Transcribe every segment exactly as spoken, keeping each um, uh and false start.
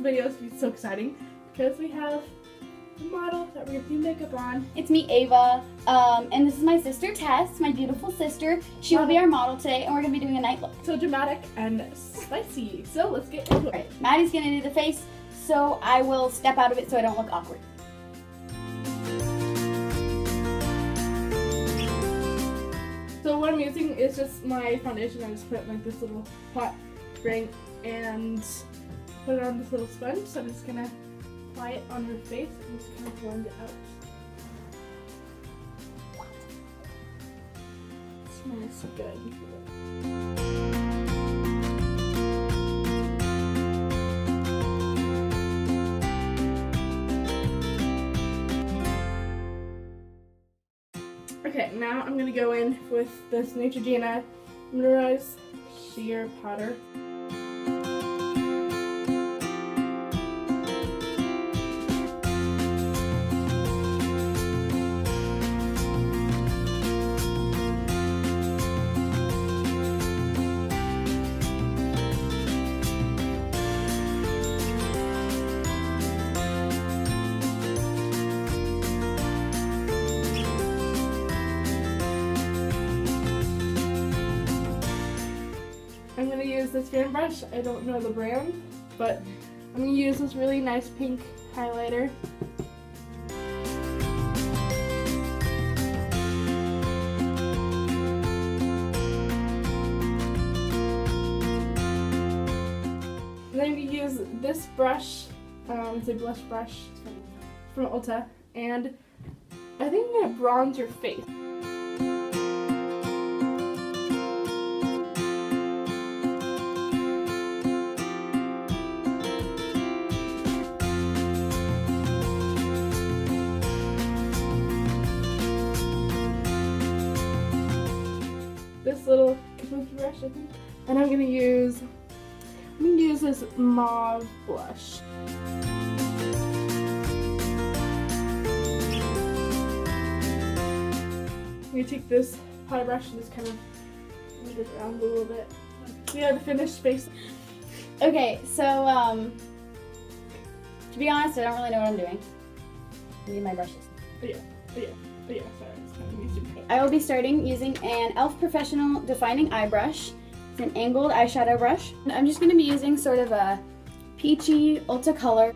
video is going to be so exciting because we have a model that we're going to do makeup on. It's me, Ava, um, and this is my sister, Tess, my beautiful sister. She wow. will be our model today, and we're going to be doing a night look. So dramatic and spicy. So let's get into it. Right, Maddie's going to do the face, so I will step out of it so I don't look awkward. So what I'm using is just my foundation. I just put in like this little pot ring and put it on this little sponge. So I'm just gonna apply it on her face and just kind of blend it out. It smells good. Okay, now I'm gonna go in with this Neutrogena Mineralize Sheer Powder. I'm going to use this fan brush. I don't know the brand, but I'm going to use this really nice pink highlighter. And then I'm going to use this brush, um, it's a blush brush from Ulta, and I think I'm going to bronze your face. This little kabuki brush, I think, and I'm gonna use I'm gonna use this mauve blush. I'm gonna take this pie brush and just kind of move it around a little bit. We have the finished face. Okay, so um, to be honest, I don't really know what I'm doing. I need my brushes. But yeah, but yeah. But yeah, sorry, it's kind of easy. I will be starting using an e l f. Professional Defining Eye Brush. It's an angled eyeshadow brush. And I'm just going to be using sort of a peachy Ulta color.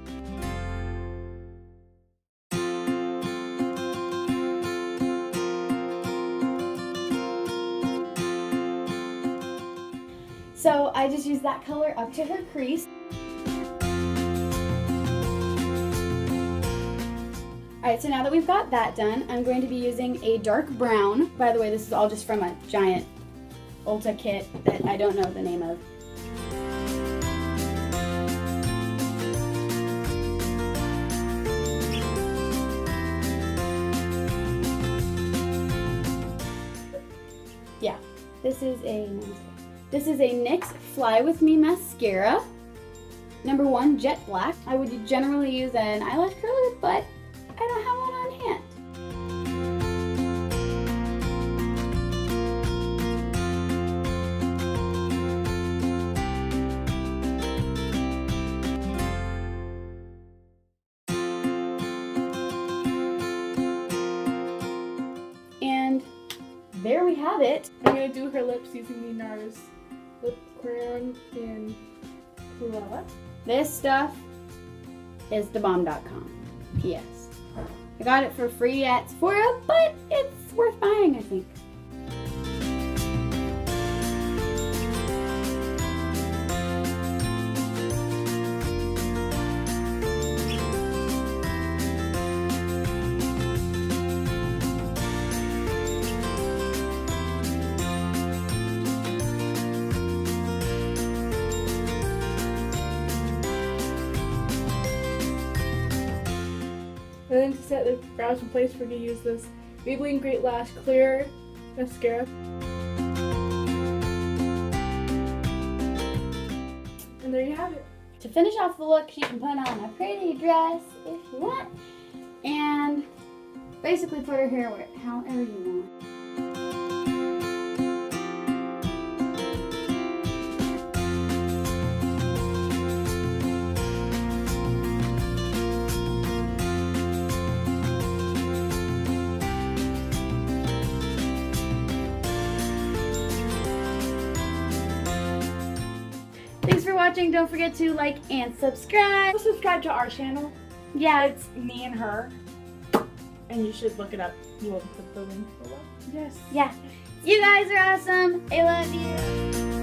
So I just use that color up to her crease. Alright, so now that we've got that done, I'm going to be using a dark brown. By the way, this is all just from a giant Ulta kit that I don't know the name of. Yeah, this is a this is a N Y X Fly With Me mascara, number one jet black. I would generally use an eyelash curler, but I don't have one on hand. And there we have it. I'm going to do her lips using the NARS lip crayon in Cruella. This stuff is the bomb dot com. P S I got it for free at Sephora, but it's worth buying, I think. And then to set the brows in place, we're going to use this Maybelline Great Lash Clear Mascara. And there you have it. To finish off the look, you can put on a pretty dress if you want. And basically put her hair where, however you want. watching. Don't forget to like and subscribe. Subscribe to our channel. Yeah, it's me and her. And you should look it up. You will put the link below. Yes. Yeah. You guys are awesome. I love you.